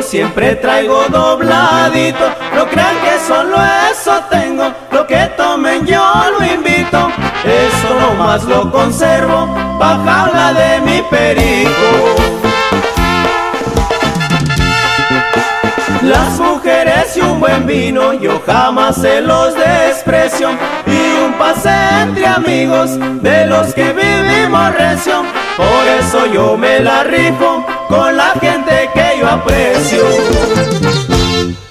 Siempre traigo dobladito, no crean que solo eso tengo, lo que tomen yo lo invito, eso nomás lo conservo, pa' jaula de mi perico. Las mujeres y un buen vino, yo jamás se los desprecio, y un pase entre amigos, de los que vivimos recio, por eso yo me la rifo, con la gente que yo aprecio.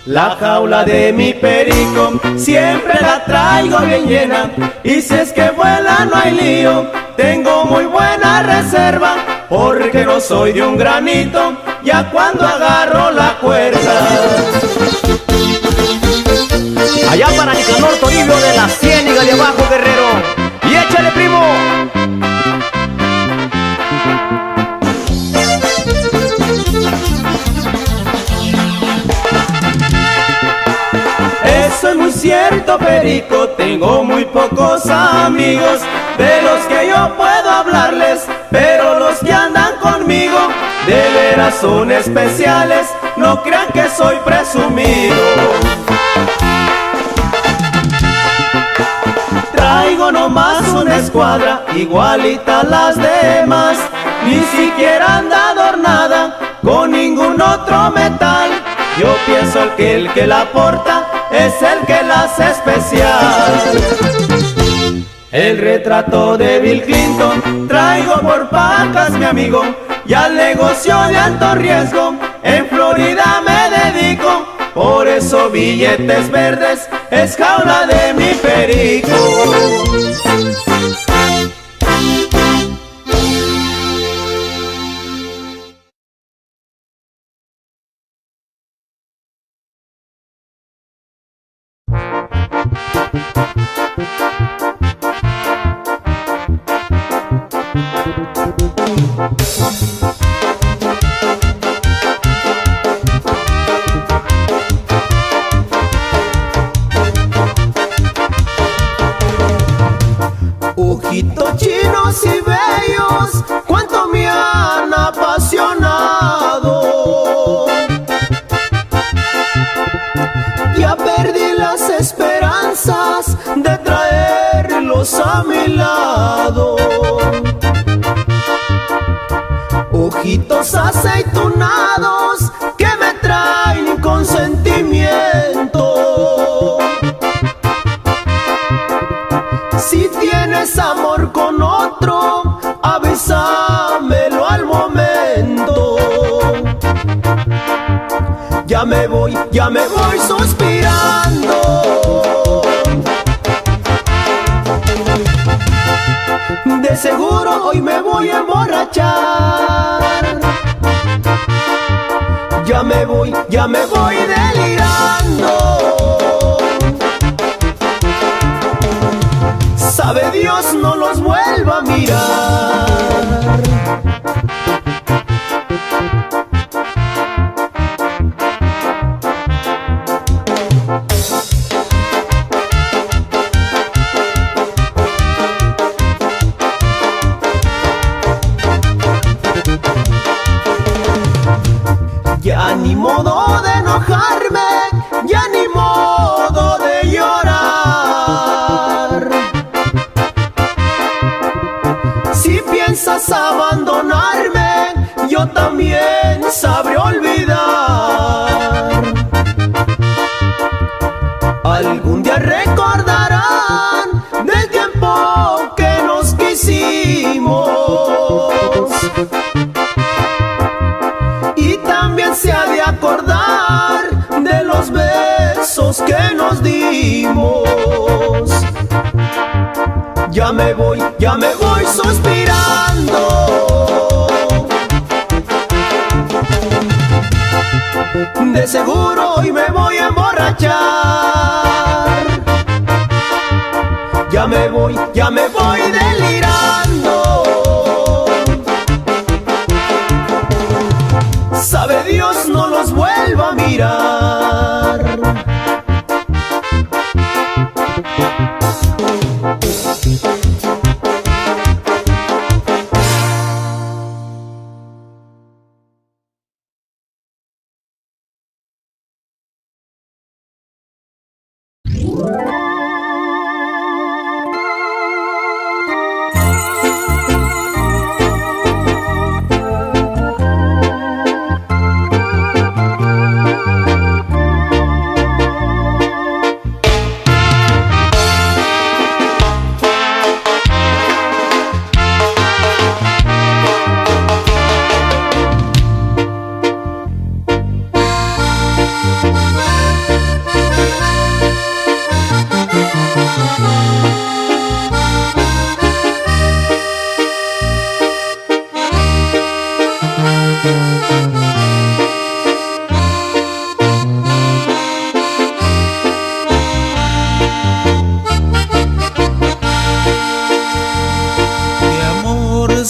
La jaula de mi perico siempre la traigo bien llena, y si es que vuela no hay lío, tengo muy buena reserva, porque no soy de un granito, ya cuando agarro la cuerda. Allá para Nicanor Toribio de la Ciénega de Abajo, Guerrero. Y échale, primo. Soy muy cierto, perico, tengo muy pocos amigos, de los que yo puedo hablarles, pero los que andan conmigo, de veras son especiales, no crean que soy presumido. Traigo nomás una escuadra, igualita a las demás, ni siquiera anda adornada con ningún otro metal. Yo pienso que el que la porta es el que la hace especial. El retrato de Bill Clinton traigo por pacas, mi amigo, y al negocio de alto riesgo en Florida me dedico, por eso billetes verdes es jaula de mi perico. Ojitos chinos y bellos, cuánto me han apasionado. Ya perdí las esperanzas de traerlos a mi lado. Ojitos aceitunados que me traen con sentimiento. Si tienes amor con otro, avísamelo al momento. Ya me voy suspirando. De seguro hoy me voy a emborrachar. Ya me voy delirando. Sabe Dios no los vuelva a mirar. También sabré olvidar. Algún día recordarán del tiempo que nos quisimos, y también se ha de acordar de los besos que nos dimos. Ya me voy suspirando. De seguro hoy me voy a emborrachar. Ya me voy delirando.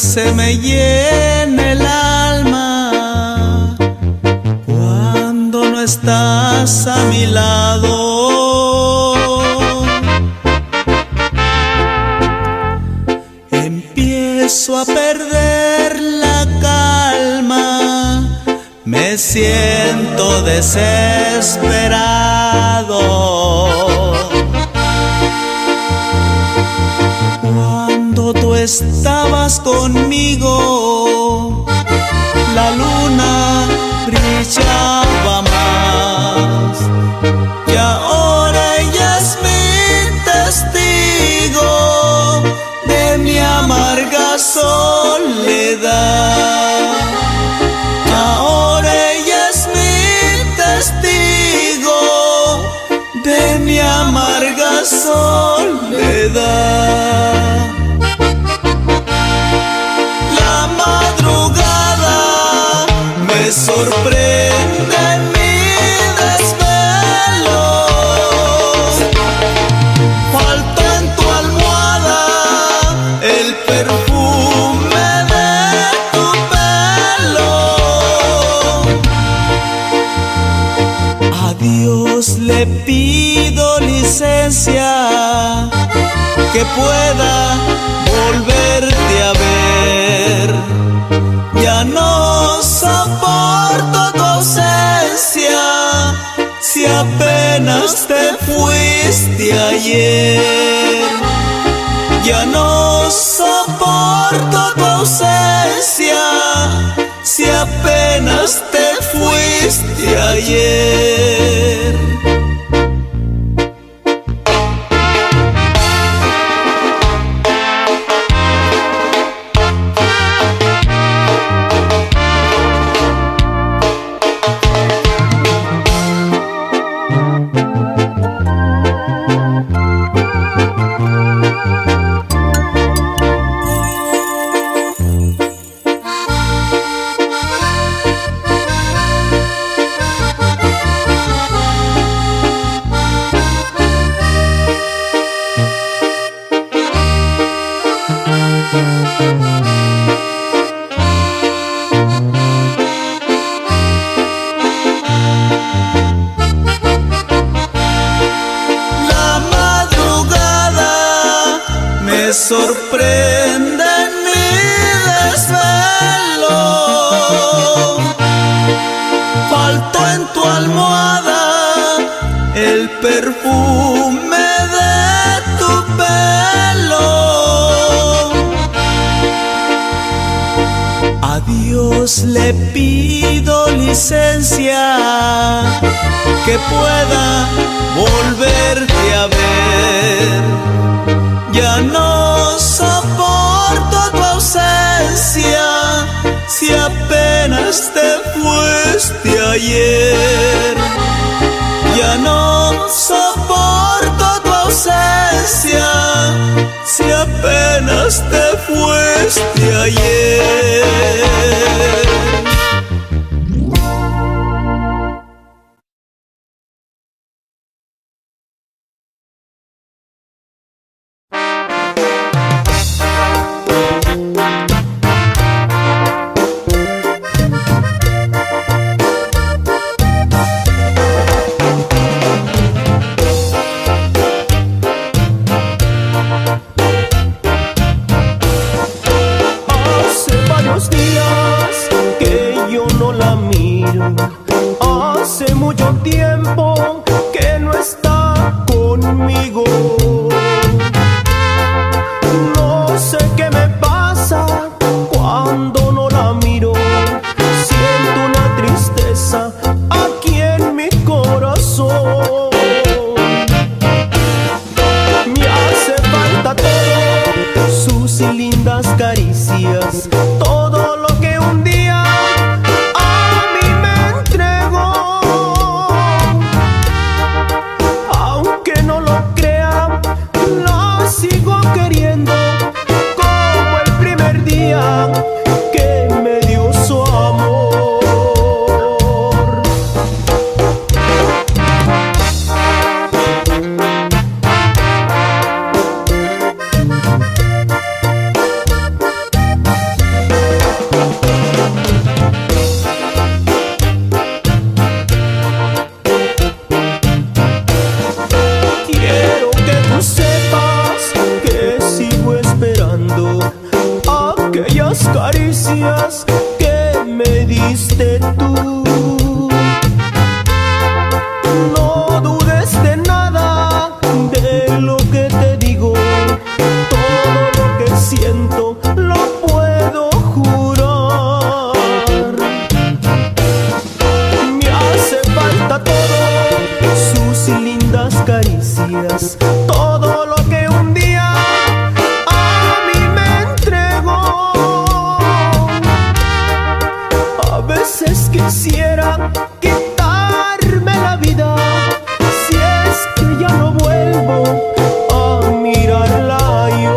se me llena el alma cuando no estás a mi lado. Empiezo a perder la calma, me siento desesperado. Cuando tú estabas conmigo, la luna brillaba más, y ahora ella es mi testigo de mi amarga soledad. Ahora ella es mi testigo de mi amarga soledad. La madrugada me sorprende en mi desvelo. Falta en tu almohada el perfume de tu pelo. A Dios le pido licencia que pueda volverte a ver. Ya no soporto tu ausencia si apenas te fuiste ayer. Ya no soporto tu ausencia si apenas te fuiste ayer. Que pueda volverte a ver. Ya no soporto tu ausencia si apenas te fuiste ayer. Ya no soporto tu ausencia si apenas te fuiste ayer. caricias que me diste tú. No dudes de nada de lo que te digo. Todo lo que siento lo puedo jurar. Me hace falta todo, sus lindas caricias, todo lo que un día a mí me entregó. A veces quisiera quitarme la vida si es que ya no vuelvo a mirarla yo.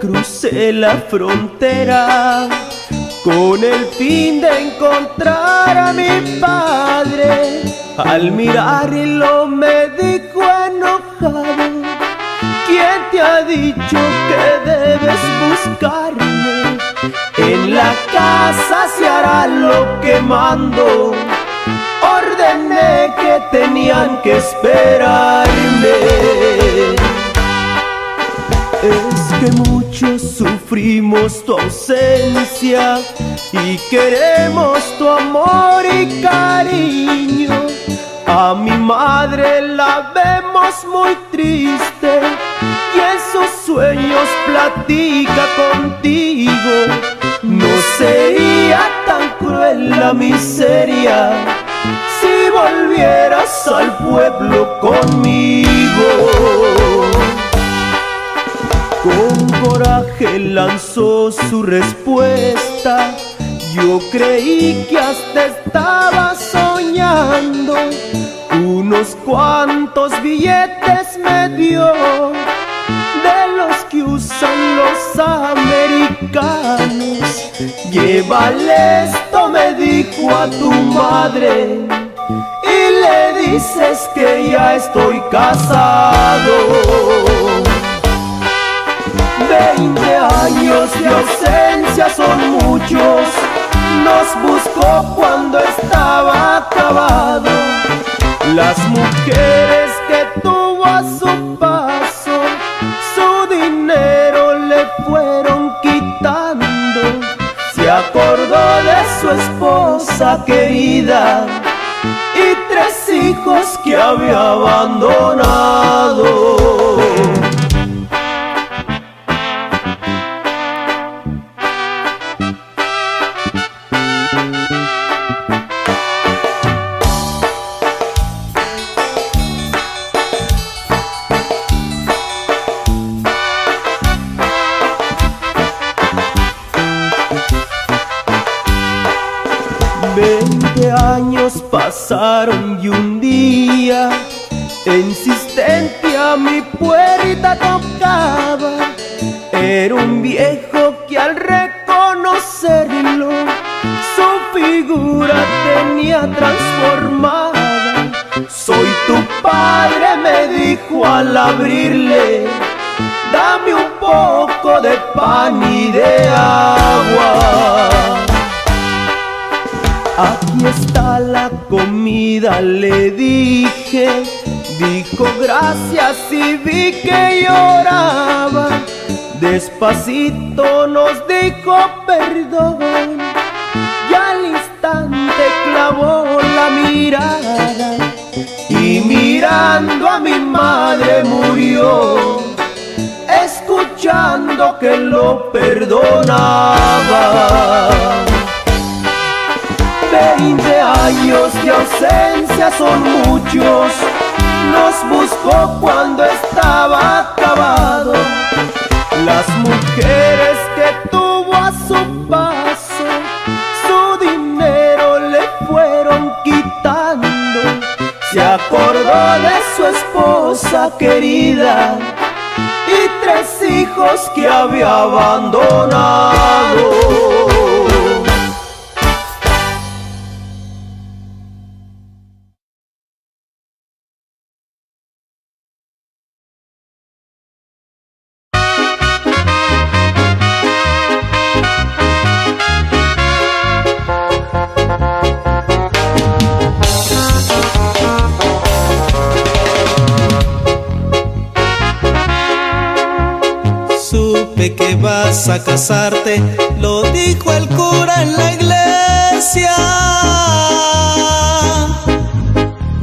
Crucé la frontera con el fin de encontrar a mi padre. Al mirarlo me dijo enojado: ¿Quién te ha dicho que debes buscarme? En la casa se hará lo que mando. Ordené que tenían que esperarme. Es que muchos sufrimos tu ausencia y queremos tu amor y cariño. A mi madre la vemos muy triste y en sus sueños platica contigo. No sería tan cruel la miseria si volvieras al pueblo conmigo. Con coraje lanzó su respuesta: yo creí que hasta estaba soñando. Unos cuantos billetes me dio, de los que usan los americanos. Llévale esto, me dijo, a tu madre y le dices que ya estoy casado. 20 años de ausencia son muchos. Nos buscó cuando estaba acabado. Las mujeres que tuvo a su paso, su dinero le fueron quitando. Se acordó de su esposa querida y 3 hijos que había abandonado. Pasaron y un día insistente a mi puerta tocaba. Era un viejo que al reconocerlo su figura tenía transformada. Soy tu padre, me dijo al abrirle, dame un poco de pan y de agua. Aquí está la comida, le dije. Dijo gracias y vi que lloraba. Despacito nos dijo perdón y al instante clavó la mirada y mirando a mi madre murió, escuchando que lo perdonaba. 20 años de ausencia son muchos. Nos buscó cuando estaba acabado. Las mujeres que tuvo a su padre, esposa querida y tres hijos que había abandonado. Que vas a casarte, lo dijo el cura en la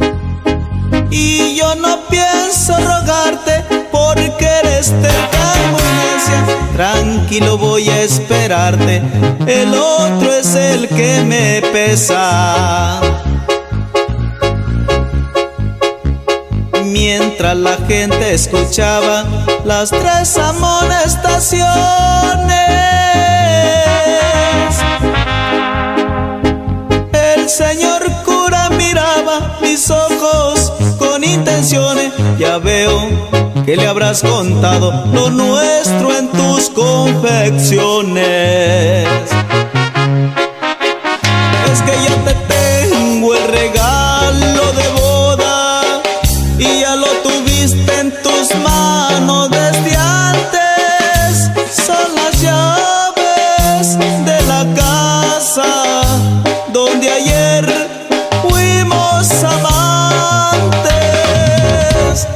iglesia, y yo no pienso rogarte porque eres terca y muy necia. Tranquilo, voy a esperarte, el otro es el que me pesa. Mientras la gente escuchaba las tres amonestaciones, el señor cura miraba mis ojos con intenciones. Ya veo que le habrás contado lo nuestro en tus confecciones. Es que yo te tengo el regalo de vos y ya lo tuviste en tus manos desde antes. Son las llaves de la casa donde ayer fuimos amantes.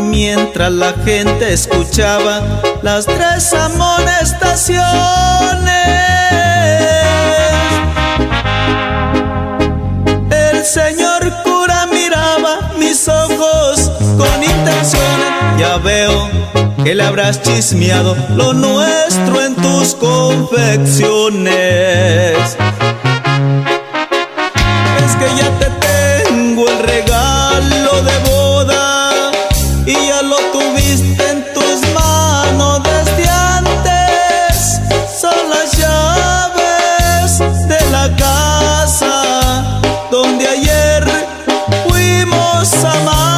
Mientras la gente escuchaba las tres amonestaciones, el señor cura miraba mis ojos con intenciones. Ya veo que le habrás chismeado lo nuestro en tus confecciones. Es que ya te tengo el regalo de boda y ya lo tuviste en tus manos desde antes. Son las llaves de la casa donde ayer fuimos amantes.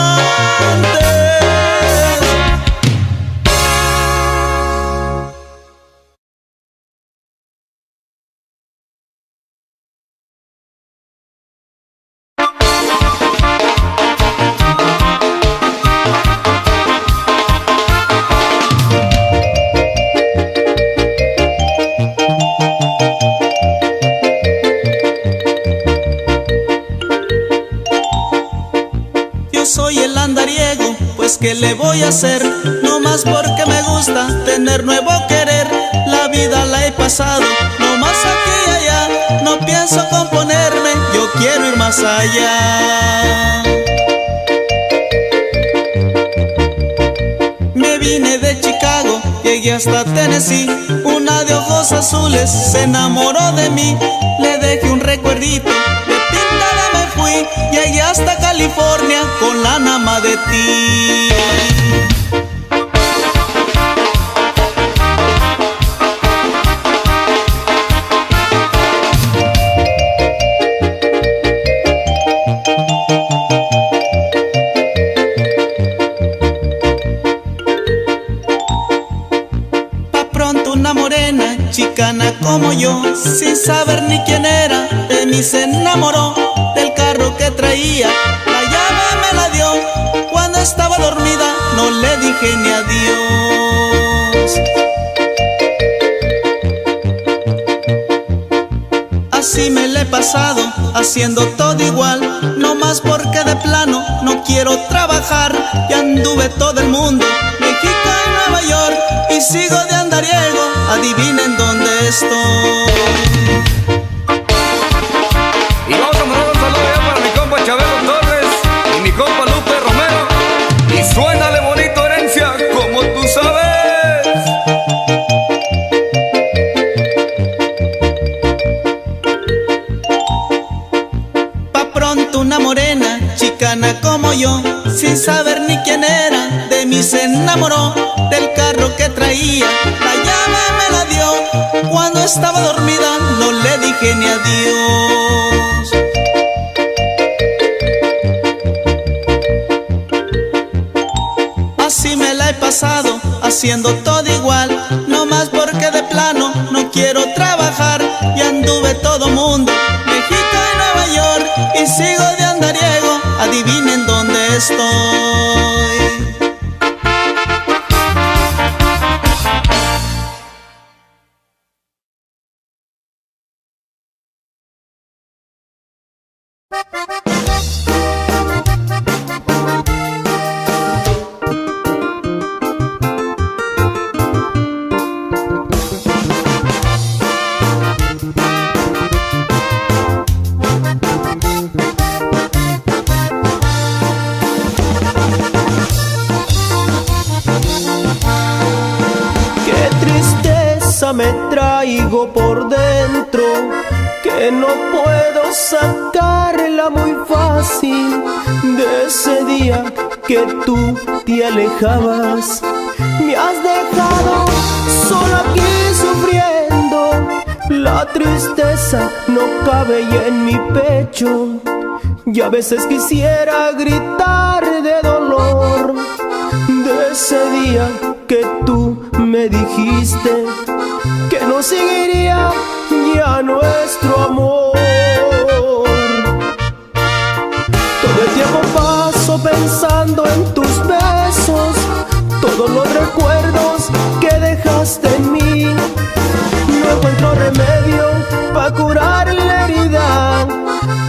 ¿Qué le voy a hacer? No más porque me gusta tener nuevo querer. La vida la he pasado, no más aquí y allá. No pienso componerme, yo quiero ir más allá. Me vine de Chicago, llegué hasta Tennessee. Una de ojos azules se enamoró de mí. Le dejé un recuerdito, llegué hasta California con la nama de ti. Pa' pronto una morena, chicana como yo, sin saber ni quién era, de mí se enamoró. Que traía, la llave me la dio. Cuando estaba dormida no le dije ni adiós. Así me la he pasado, haciendo todo igual, no más porque de plano no quiero trabajar. Ya anduve todo el mundo, México y Nueva York, y sigo de andariego. Adivinen dónde estoy. Suénale bonito, herencia, como tú sabes. Pa' pronto una morena, chicana como yo, sin saber ni quién era, de mí se enamoró, del carro que traía, la llave me la dio, cuando estaba dormida no le dije ni adiós. Así me la he pasado, haciendo todo igual, no más porque de plano no quiero trabajar, y anduve todo mundo, México y Nueva York, y sigo de andariego, adivinen dónde estoy. Me traigo por dentro, que no puedo sacarla muy fácil, de ese día que tú te alejabas. Me has dejado sola aquí sufriendo, la tristeza no cabe ya en mi pecho, y a veces quisiera gritar de dolor, de ese día que tú me dijiste que no seguiría ya nuestro amor. Todo el tiempo paso pensando en tus besos, todos los recuerdos que dejaste en mí. No encuentro remedio para curar la herida,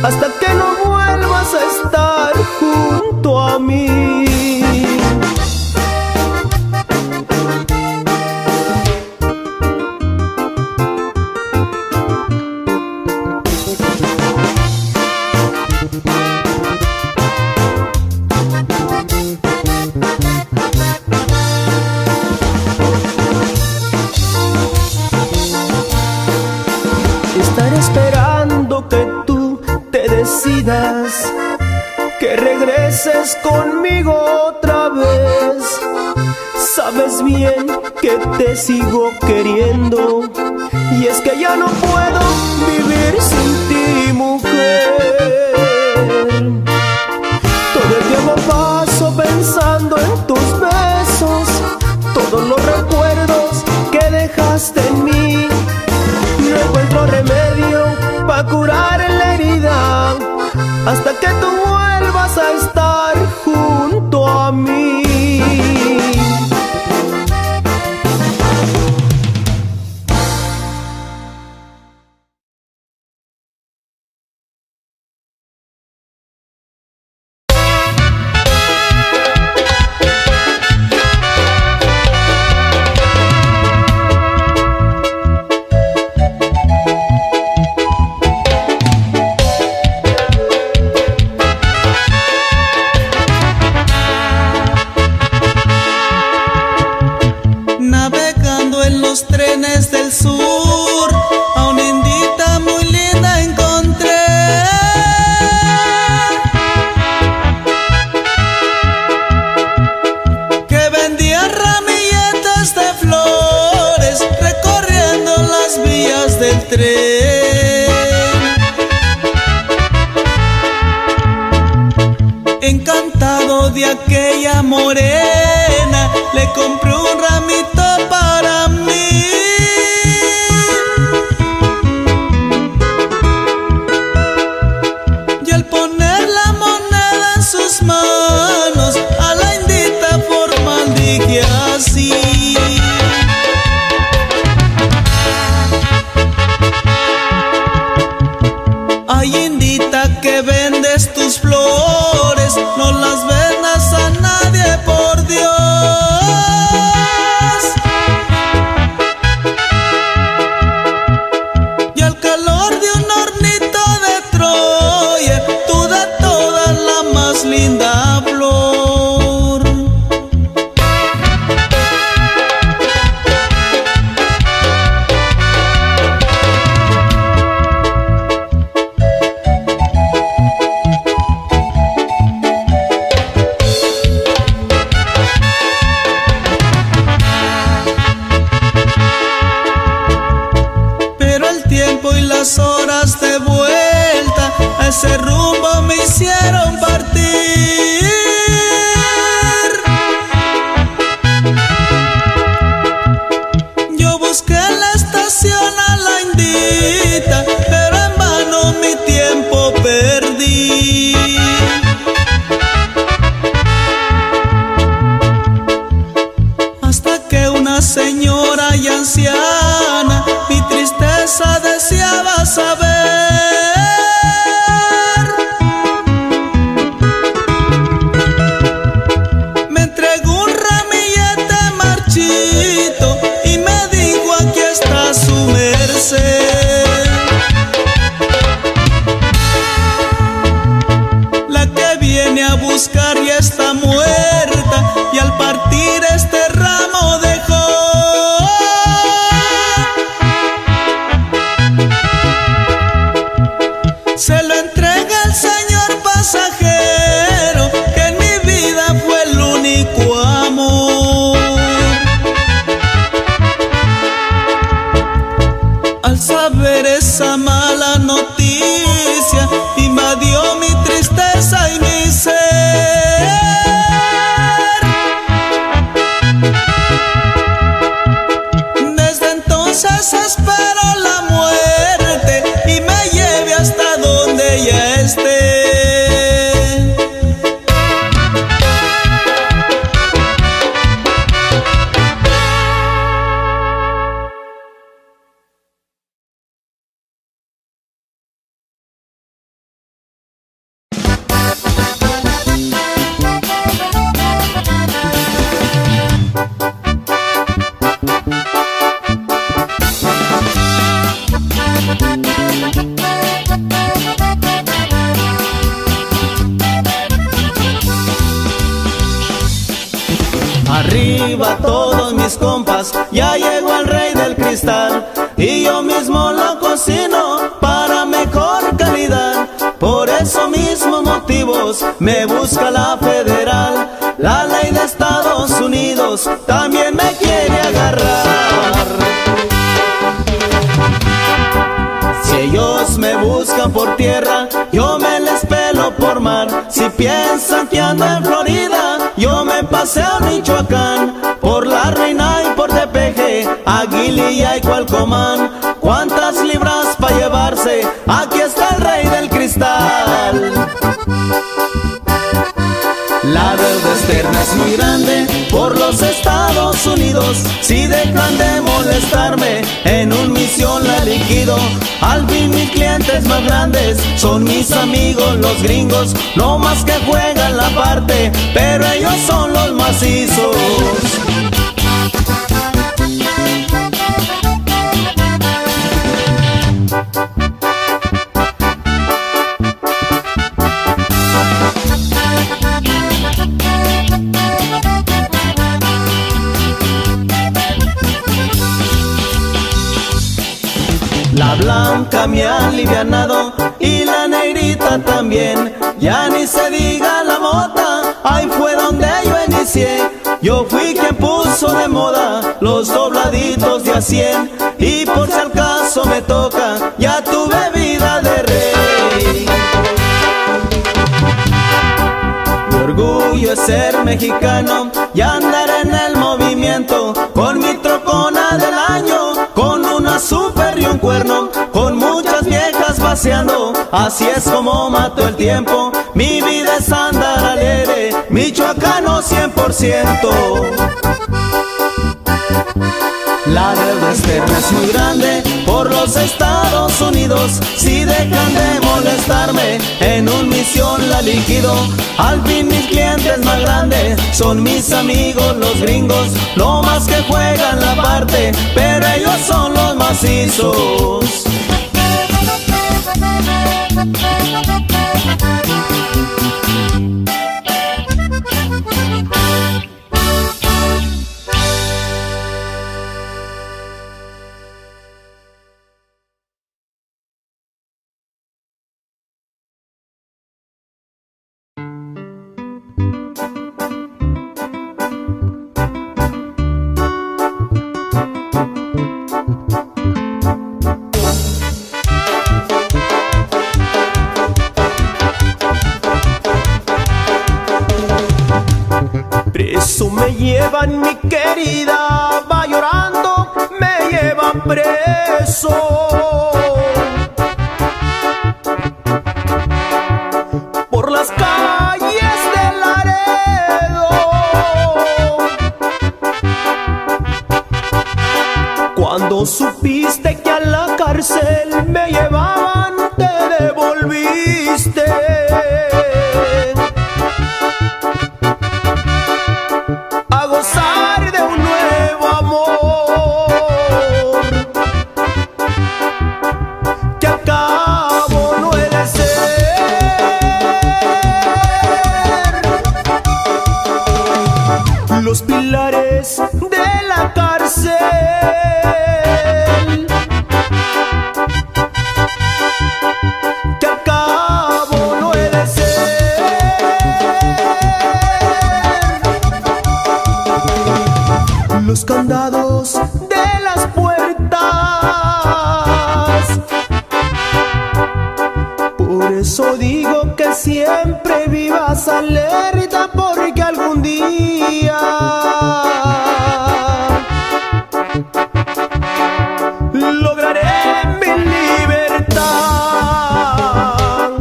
hasta que no vuelvas a estar junto a mí. Que regreses conmigo otra vez, sabes bien que te sigo queriendo, y es que ya no puedo vivir sin ti, mujer. Todo el tiempo paso pensando en tus besos, todos los recuerdos que dejaste en mí. No encuentro remedio para curar la herida, hasta que tú vuelvas a estar junto a mí. No las vendas a nadie, por Dios. muchas horas de vuelta, a ese rumbo me hicieron partir. Yo busqué la estación a la indita, pero en vano mi tiempo perdí. Hasta que una señora y anciana mi tristeza deseaba saber, me entregó un ramillete marchito y me dijo: aquí está su merced. La que viene a buscar ya está muerta, y al partir este ramo dejó. Se lo entrega el señor pasajero, que en mi vida fue el único amor. Al saber esa mala noticia, invadió mi tristeza y mi ser. Desde entonces espero la muerte y me lleve hasta ella esté. Arriba todos mis compas, ya llegó el rey del cristal, y yo mismo lo cocino para mejor calidad. Por esos mismos motivos me busca la federal, la ley de Estados Unidos también me quiere agarrar. Si ellos me buscan por tierra, yo me les pelo por mar. Si piensan que ando en Florida, yo me paseo a Michoacán, por La Reina y por Tepeje, Aguililla y Cualcomán. ¿Cuántas libras para llevarse? Aquí está el rey del cristal. La deuda externa es muy grande por los Estados Unidos. Si dejan de molestarme, en un misión la liquido. Al fin mis clientes más grandes son mis amigos los gringos. No más que juegan la parte, pero ellos son los macizos. La blanca me ha alivianado y la negrita también. Ya ni se diga la mota, ahí fue donde yo inicié. Yo fui quien puso de moda los dobladitos de a 100. Y por si al caso me toca, ya tuve vida de rey. Mi orgullo es ser mexicano y andar en el movimiento, con mi trocona del año, con una super y un cuerno, con muchas viejas paseando. Así es como mato el tiempo, mi vida es andar alegre, michoacano 100%. La deuda externa es muy grande por los Estados Unidos. Si dejan de molestarme, en un misión la liquido. Al fin mis clientes más grandes son mis amigos los gringos. No más que juegan la parte, pero ellos son los macizos. llevan, mi querida, va llorando, me llevan preso. Por las calles de Laredo. Cuando supiste que a la cárcel me llevaban, te devolviste. Los pilares de la cárcel que al cabo no he de ser. Los candados de las puertas. Por eso digo que siempre vivas alerta, porque algún día lograré mi libertad.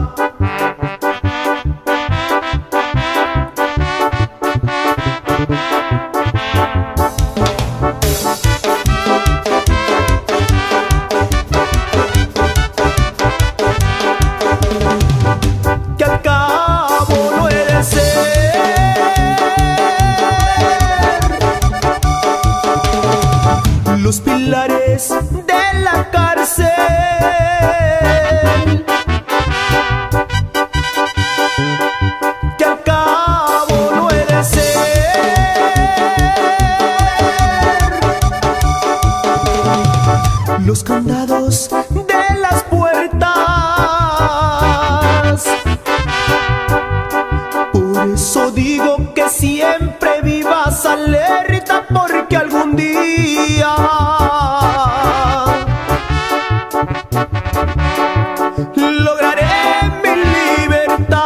Que al cabo no he de ser. Los pilares de la cárcel que al cabo no he de ser. Los candados de las puertas. Por eso digo que siempre vivas alerta, porque algún día lograré mi libertad.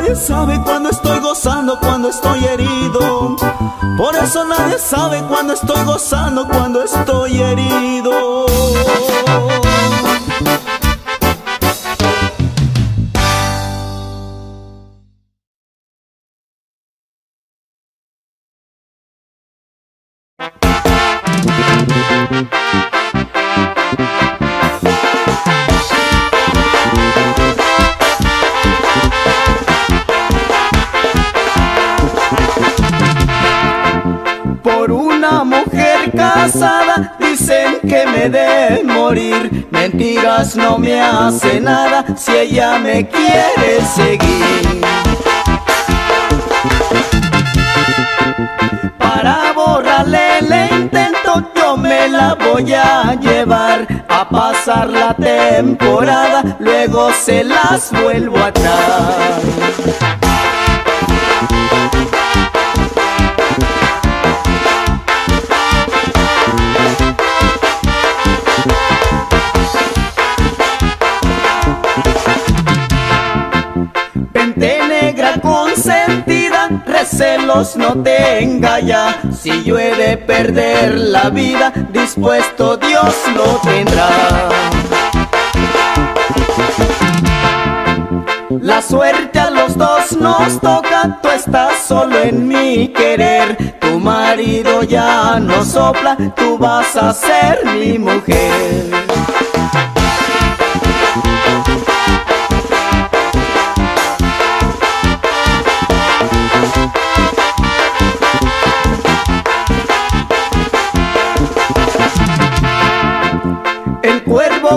nadie sabe cuando estoy gozando, cuando estoy herido. Por eso nadie sabe cuando estoy gozando, cuando estoy herido. Casada, dicen que me deben morir. Mentiras no me hace nada si ella me quiere seguir. Para borrarle el intento yo me la voy a llevar a pasar la temporada, luego se las vuelvo a traer. Celos no tenga ya, si yo he de perder la vida, dispuesto Dios lo tendrá. La suerte a los dos nos toca, tú estás solo en mi querer. Tu marido ya no sopla, tú vas a ser mi mujer.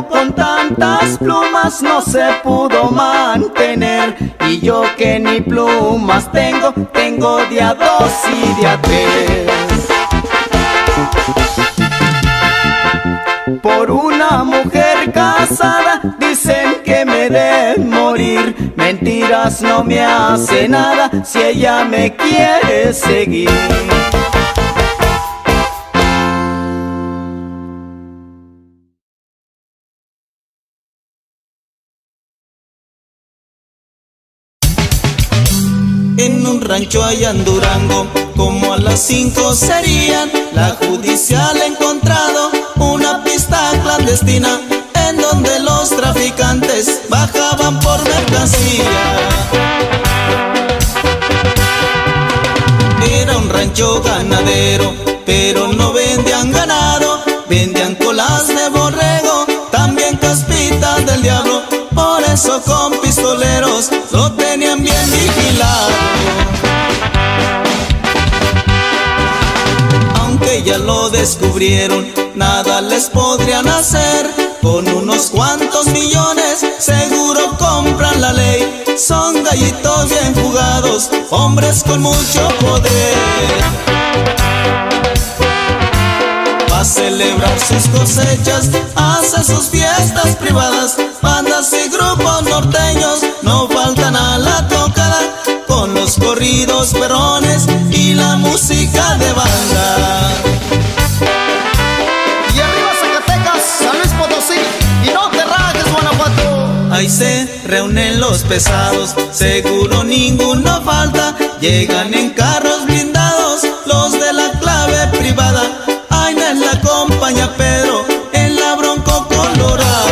Con tantas plumas no se pudo mantener, y yo que ni plumas tengo, tengo de a dos y de a tres. Por una mujer casada dicen que me deben morir. Mentiras no me hace nada si ella me quiere seguir. Rancho allá en Durango, como a las 5 serían, la judicial ha encontrado una pista clandestina en donde los traficantes bajaban por mercancía. Era un rancho ganadero, pero no vendían ganado, vendían colas de borrego, también caspitas del diablo. Por eso con pistoleros lo tenían bien vigilado. Ya lo descubrieron, nada les podrían hacer. Con unos cuantos millones seguro compran la ley. Son gallitos bien jugados, hombres con mucho poder. Va a celebrar sus cosechas, hace sus fiestas privadas. Bandas y grupos norteños no faltan a la tocada, con los corridos perrones y la música de banda. Ahí se reúnen los pesados, seguro ninguno falta. Llegan en carros blindados los de la clave privada. Ahí no es la compañía Pedro, en la Bronco Colorada.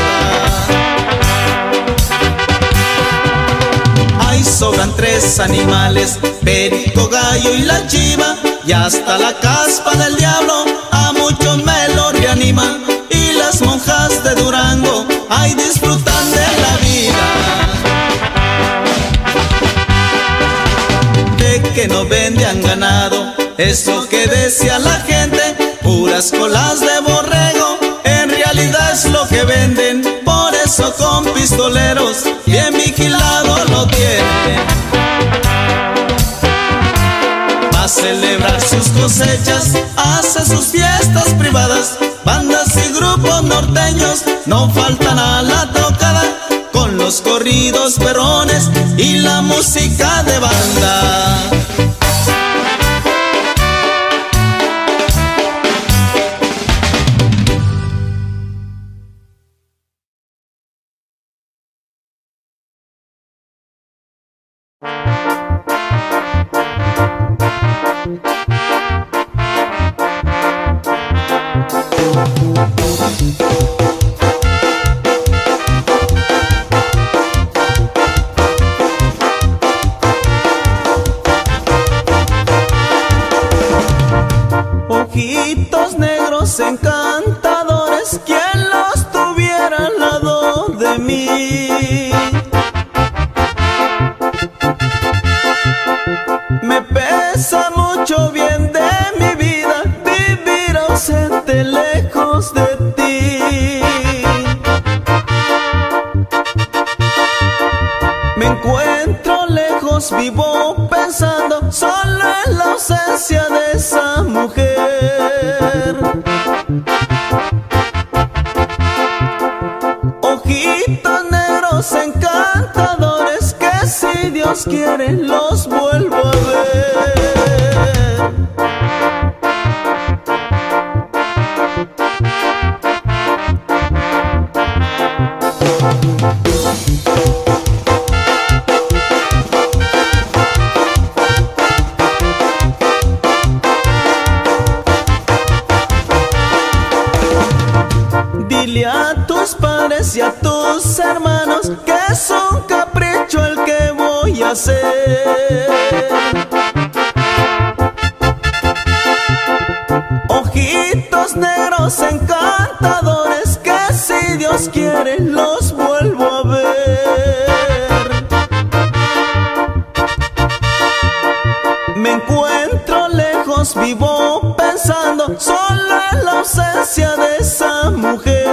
Ahí sobran tres animales, perico, gallo y la chiva. Y hasta la caspa del diablo a muchos me lo reaniman. Y las monjas de Durango ahí disfrutan de la vida. De que no vendían ganado, eso que decía la gente, puras colas de borrego, en realidad es lo que venden. Por eso con pistoleros bien vigilado lo tienen. Va a celebrar sus cosechas, hace sus fiestas privadas. Bandas y grupos norteños no faltan a la tocada, con los corridos perrones y la música de banda. ojos encantadores, quien los tuviera al lado de mí. Me pesa mucho bien de mi vida vivir ausente, lejos de ti. Me encuentro lejos, vivo pensando solo en la ausencia de esa mujer. Ojitos negros encantadores que si Dios quiere los vuelvo a ver. Y a tus hermanos que es un capricho el que voy a hacer. Ojitos negros encantadores que si Dios quiere los vuelvo a ver. Me encuentro lejos, vivo pensando solo en la ausencia de esa mujer.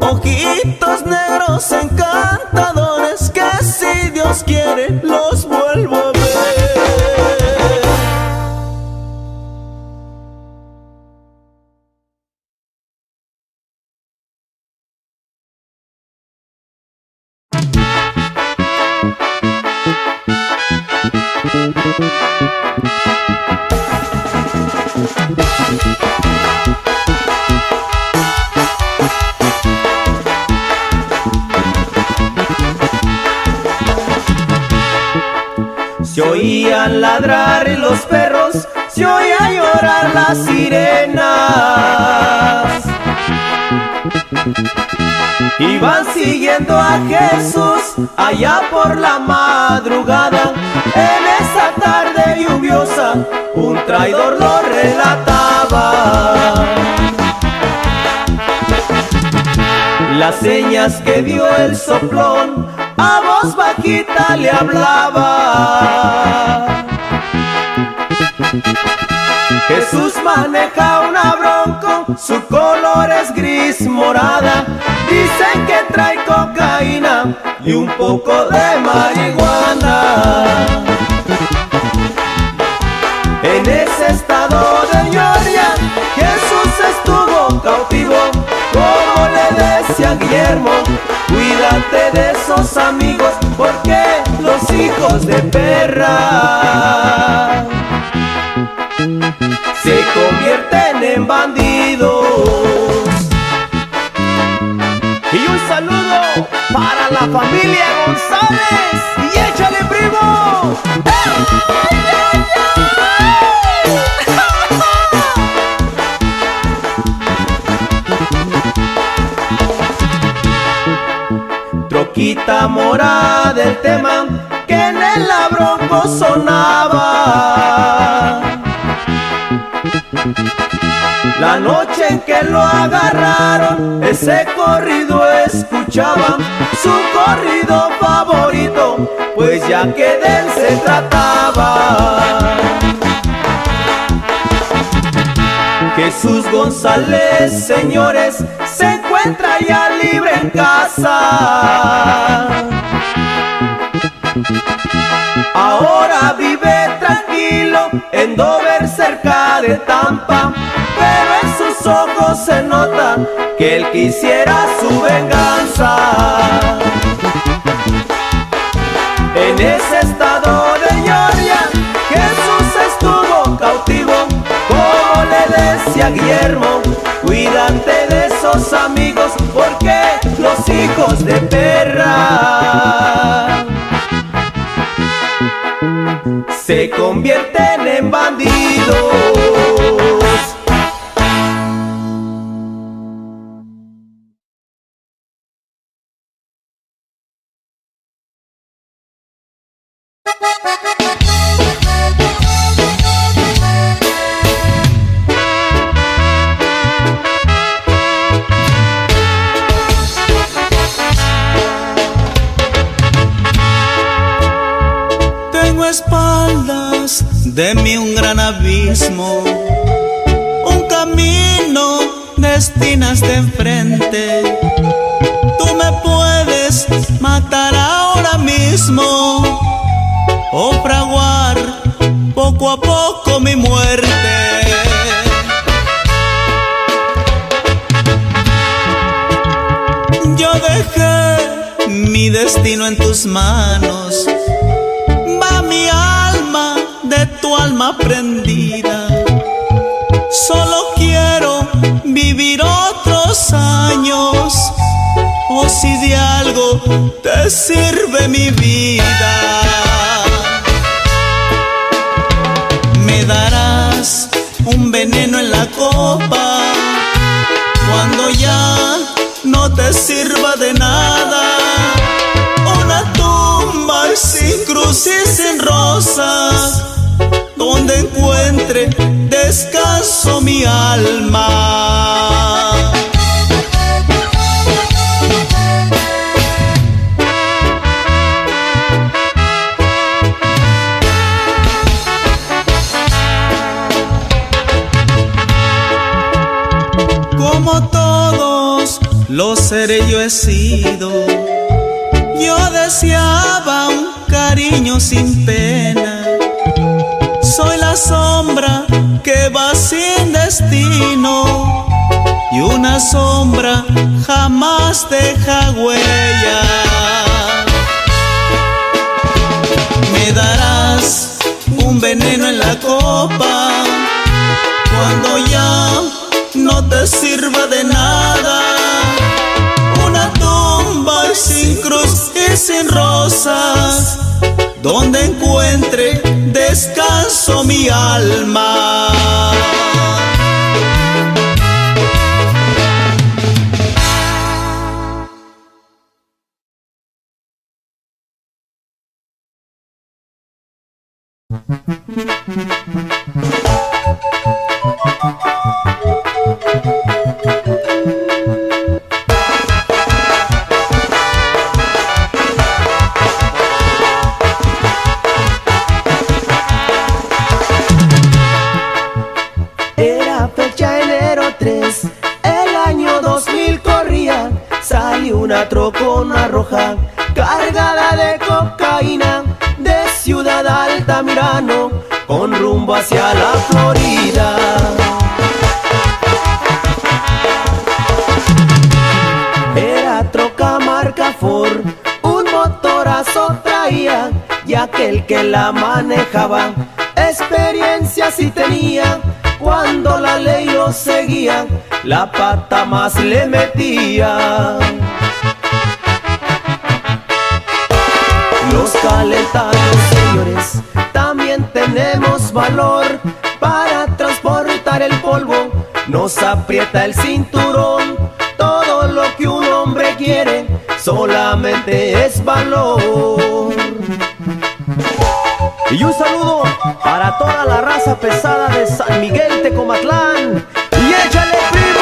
Ojitos negros encantadores que si Dios quiere los vuelvo a ladrar los perros, se oía llorar las sirenas. Iban siguiendo a Jesús allá por la madrugada. En esa tarde lluviosa un traidor lo relataba. Las señas que dio el soplón a voz bajita le hablaba. Jesús maneja una Bronco, su color es gris morada. Dicen que trae cocaína y un poco de marihuana. En ese estado de Georgia, Jesús estuvo cautivo. Como le decía Guillermo, cuídate de esos amigos, porque los hijos de perra se convierten en bandidos. Y un saludo para la familia González. Y échale, primo. ¡Ay, ay, ay! Troquita morada del tema que en el Bronco sonaba. La noche en que lo agarraron, ese corrido escuchaba, su corrido favorito, pues ya que de él se trataba. Jesús González, señores, se encuentra ya libre en casa. Ahora vive tranquilo en Dover, cerca de Tampa, pero en sus ojos se nota que él quisiera su venganza. En ese estado de Georgia, Jesús estuvo cautivo. Como le decía Guillermo, cuídate de esos amigos, porque los hijos de perra se convierten en bandidos. guardaespaldas de mí un gran abismo, un camino destinas de enfrente. Tú me puedes matar ahora mismo o fraguar poco a poco mi muerte. Yo dejé mi destino en tus manos, va mi alma de tu alma prendida. Solo quiero vivir otros años, o si de algo te sirve mi vida. Me darás un veneno en la copa cuando ya no te sirva de nada. Una tumba sin cruz y sin rosas, donde encuentre descanso mi alma. Como todos los seres yo he sido, yo deseaba un cariño sin pena. Soy la sombra que va sin destino, y una sombra jamás deja huella. Me darás un veneno en la copa cuando ya no te sirva de nada. Una tumba sin cruz y sin rosas, donde encuentre descanso mi alma. Con rumbo hacia la Florida. Era troca marca Ford, un motorazo traía, y aquel que la manejaba experiencia sí tenía. Cuando la ley lo seguía, la pata más le metía. Los calentados, señores, también tenemos valor para transportar el polvo. Nos aprieta el cinturón. Todo lo que un hombre quiere solamente es valor. Y un saludo para toda la raza pesada de San Miguel Tecomatlán. ¡Y échale, primo!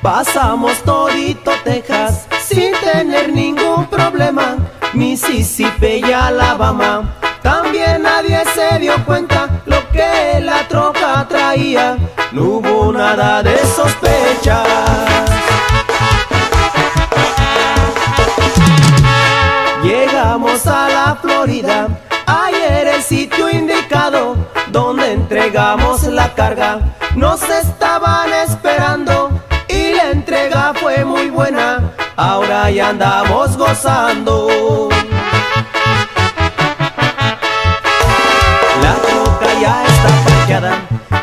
Pasamos todito Texas sin tener ningún problema, Mississippi y Alabama, también nadie se dio cuenta lo que la troca traía, no hubo nada de sospechas. Llegamos a la Florida, ayer el sitio indicado, donde entregamos la carga, nos estaban esperando. Entrega fue muy buena, ahora ya andamos gozando. La troca ya está parqueada,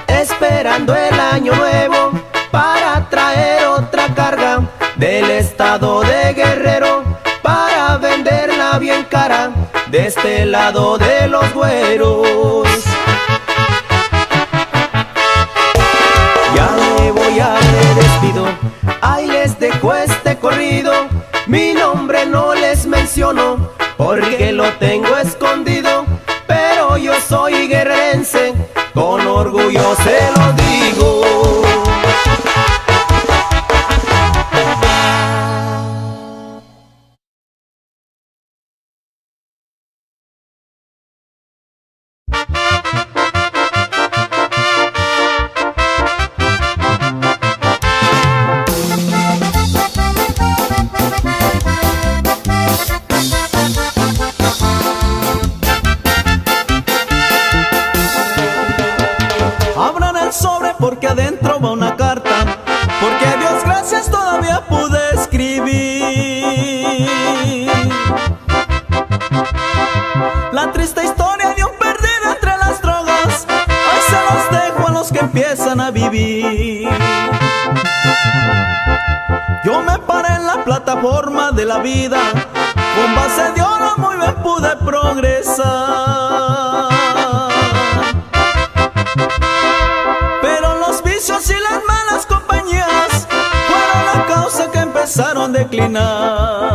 esperando el año nuevo para traer otra carga del estado de Guerrero, para venderla bien cara de este lado de los güeros. Ya me voy, a me despido, ahí les dejo este corrido. Mi nombre no les menciono porque lo tengo escondido, pero yo soy guerrerense, con orgullo se lo digo. sobre porque adentro va una carta, porque a Dios gracias todavía pude escribir la triste historia de un perdido entre las drogas. Ahí se los dejo a los que empiezan a vivir. Yo me paré en la plataforma de la vida, con base de oro muy bien pude progresar. Pero los vicios y las malas compañías fueron la causa que empezaron a declinar.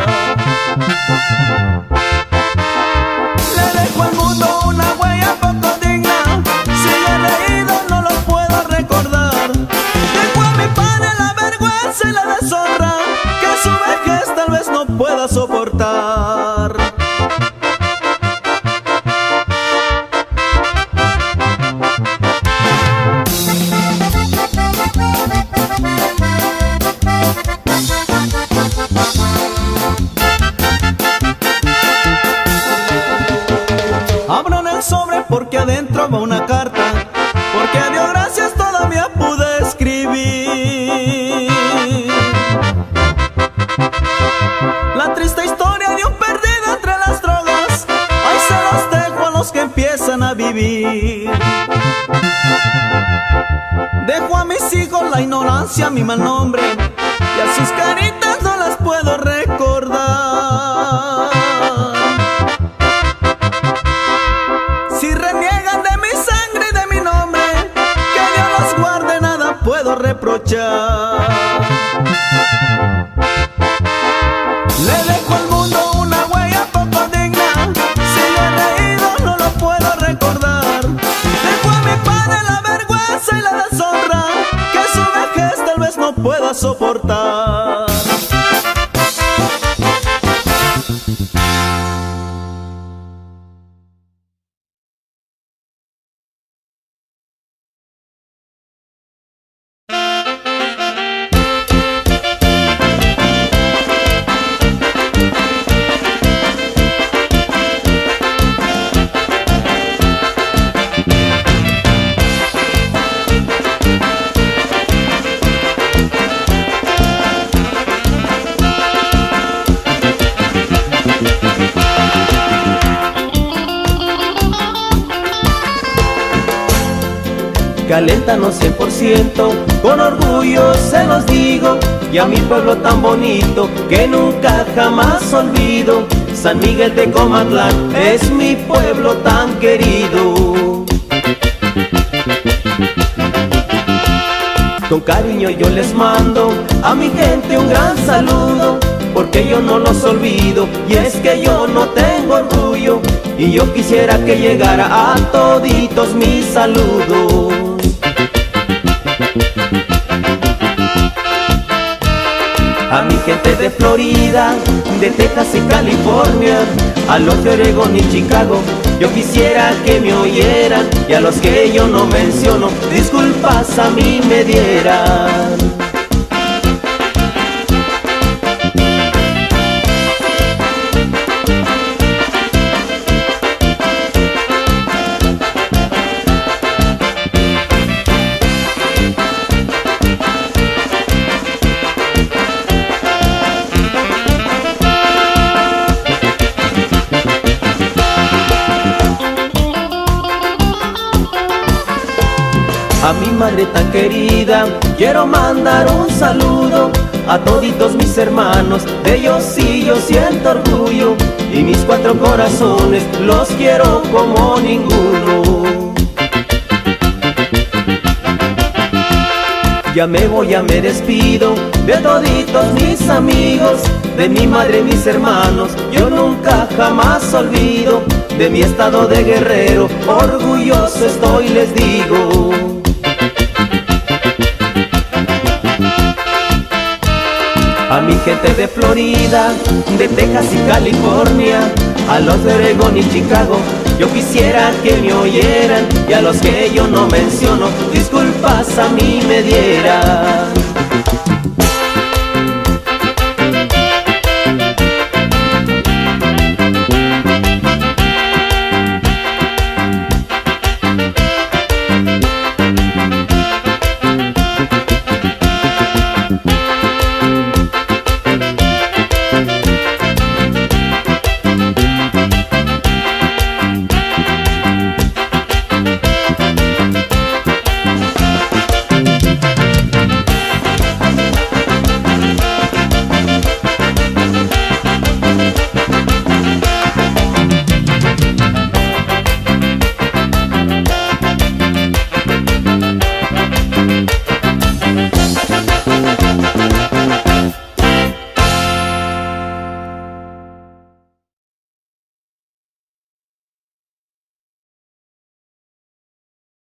Le dejo al mundo una huella poco digna, si he leído no lo puedo recordar. Dejo a mi padre la vergüenza y la deshonra, que su vejez tal vez no pueda soportar. Porque adentro va una carta, porque a Dios gracias todavía pude escribir la triste historia de un perdido entre las drogas. Ahí se los dejo a los que empiezan a vivir. Dejo a mis hijos la ignorancia, mi mal nombre, y a sus caritas no las puedo recordar. Reprochar. Le dejo al mundo una huella poco digna, si he leído no lo puedo recordar. Dejo a mi padre la vergüenza y la deshonra, que su vejez tal vez no pueda soportar. Caléntanos 100%, con orgullo se los digo, y a mi pueblo tan bonito que nunca jamás olvido. San Miguel Tecomatlán es mi pueblo tan querido. Con cariño yo les mando a mi gente un gran saludo, porque yo no los olvido y es que yo no tengo orgullo, y yo quisiera que llegara a toditos mi saludo. A mi gente de Florida, de Texas y California, a los de Oregon y Chicago, yo quisiera que me oyeran, y a los que yo no menciono, disculpas a mí me dieran. A mi madre tan querida quiero mandar un saludo, a toditos mis hermanos, de ellos sí yo siento orgullo, y mis cuatro corazones los quiero como ninguno. Ya me voy, ya me despido de toditos mis amigos, de mi madre y mis hermanos yo nunca jamás olvido, de mi estado de Guerrero orgulloso estoy, les digo. A mi gente de Florida, de Texas y California, a los de Oregon y Chicago, yo quisiera que me oyeran, y a los que yo no menciono, disculpas a mí me dieran.